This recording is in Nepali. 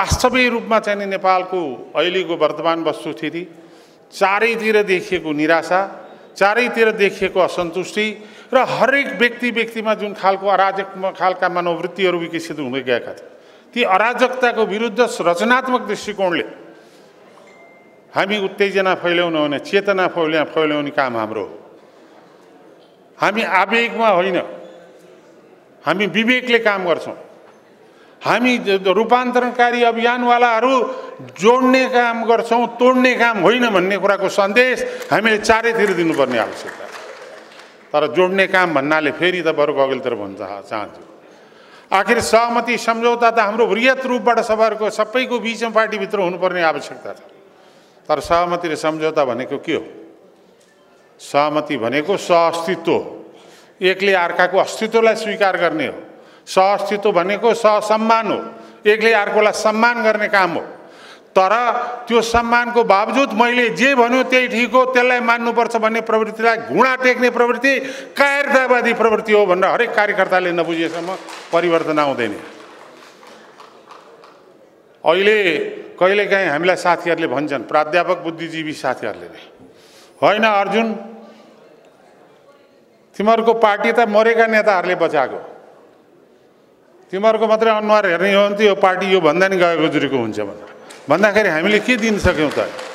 वास्तविक रूपमा चाहिँ नेपालको अहिलेको वर्तमान वस्तुस्थिति, चारैतिर देखिएको निराशा, चारैतिर देखिएको असन्तुष्टि र हरेक व्यक्ति व्यक्तिमा जुन खालको अराजक खालका मनोवृत्तिहरू विकसित हुँदै गएका थिए, ती अराजकताको विरुद्ध रचनात्मक दृष्टिकोणले हामी उत्तेजना फैल्याउन होइन, चेतना फैल्याउने काम हाम्रो हो। हामी आवेगमा होइन, हामी विवेकले काम गर्छौं। हामी रूपान्तरणकारी अभियानवालाहरू जोड्ने काम गर्छौं, तोड्ने काम होइन भन्ने कुराको सन्देश हामीले चारैतिर दिनुपर्ने आवश्यकता। तर जोड्ने काम भन्नाले फेरि त बरु अघिल्तिर भन्छ चाहन्छु, आखिर सहमति सम्झौता त हाम्रो वृहत रूपबाट सबैको बीचमा पार्टीभित्र हुनुपर्ने आवश्यकता छ। तर सहमति र सम्झौता भनेको के हो? सहमति भनेको सहअस्तित्व हो, एकले अर्काको अस्तित्वलाई स्वीकार गर्ने हो। सहअस्तित्व भनेको सहसम्मान हो, एकले अर्कोलाई सम्मान गर्ने काम हो। तर त्यो सम्मानको बावजुद मैले जे भन्यो त्यही ठिक हो, त्यसलाई मान्नुपर्छ भन्ने प्रवृत्तिलाई घुँडा टेक्ने प्रवृत्ति कायरतावादी प्रवृत्ति हो भनेर हरेक कार्यकर्ताले नबुझेसम्म परिवर्तन आउँदैन। अहिले कहिलेकाहीँ हामीलाई साथीहरूले भन्छन्, प्राध्यापक बुद्धिजीवी साथीहरूले नै, होइन अर्जुन, तिमीहरूको पार्टी त मरेका नेताहरूले बचाएको, तिमीहरूको मात्रै अनुहार हेर्ने हो भने त यो पार्टी यो भन्दा नि गएको जुरेको हुन्छ भनेर भन्दाखेरि हामीले के दिन सक्यौँ त?